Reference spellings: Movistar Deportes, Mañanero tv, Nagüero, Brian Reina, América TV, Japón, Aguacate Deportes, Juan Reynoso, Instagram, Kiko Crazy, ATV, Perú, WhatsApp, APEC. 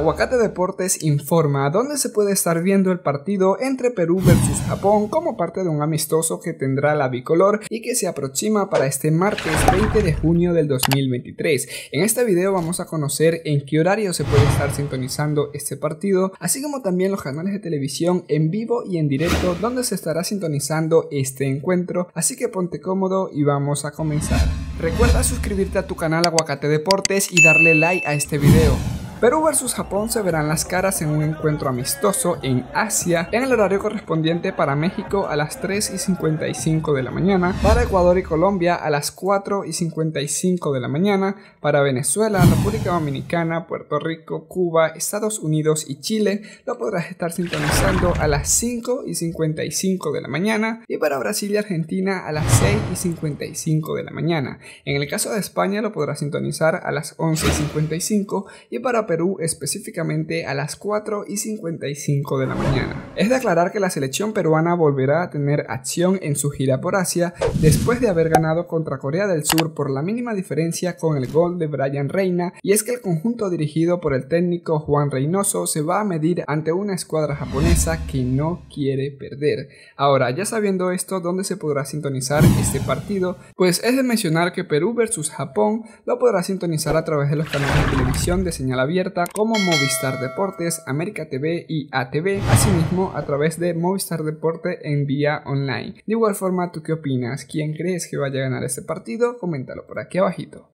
Aguacate Deportes informa dónde se puede estar viendo el partido entre Perú versus Japón como parte de un amistoso que tendrá la bicolor y que se aproxima para este martes 20 de junio del 2023. En este video vamos a conocer en qué horario se puede estar sintonizando este partido, así como también los canales de televisión en vivo y en directo donde se estará sintonizando este encuentro, así que ponte cómodo y vamos a comenzar. Recuerda suscribirte a tu canal Aguacate Deportes y darle like a este video. Perú versus Japón se verán las caras en un encuentro amistoso en Asia en el horario correspondiente para México a las 3:55 de la mañana, para Ecuador y Colombia a las 4:55 de la mañana, para Venezuela, República Dominicana, Puerto Rico, Cuba, Estados Unidos y Chile lo podrás estar sintonizando a las 5:55 de la mañana y para Brasil y Argentina a las 6:55 de la mañana. En el caso de España lo podrás sintonizar a las 11:55 y para Perú específicamente a las 4:55 de la mañana. Es de aclarar que la selección peruana volverá a tener acción en su gira por Asia después de haber ganado contra Corea del Sur por la mínima diferencia con el gol de Brian Reina, y es que el conjunto dirigido por el técnico Juan Reynoso se va a medir ante una escuadra japonesa que no quiere perder. Ahora, ya sabiendo esto, ¿dónde se podrá sintonizar este partido? Pues es de mencionar que Perú versus Japón lo podrá sintonizar a través de los canales de televisión de señal abierta como Movistar Deportes, América TV y ATV, asimismo a través de Movistar Deportes en vía online. De igual forma, ¿tú qué opinas? ¿Quién crees que vaya a ganar este partido? Coméntalo por aquí abajito.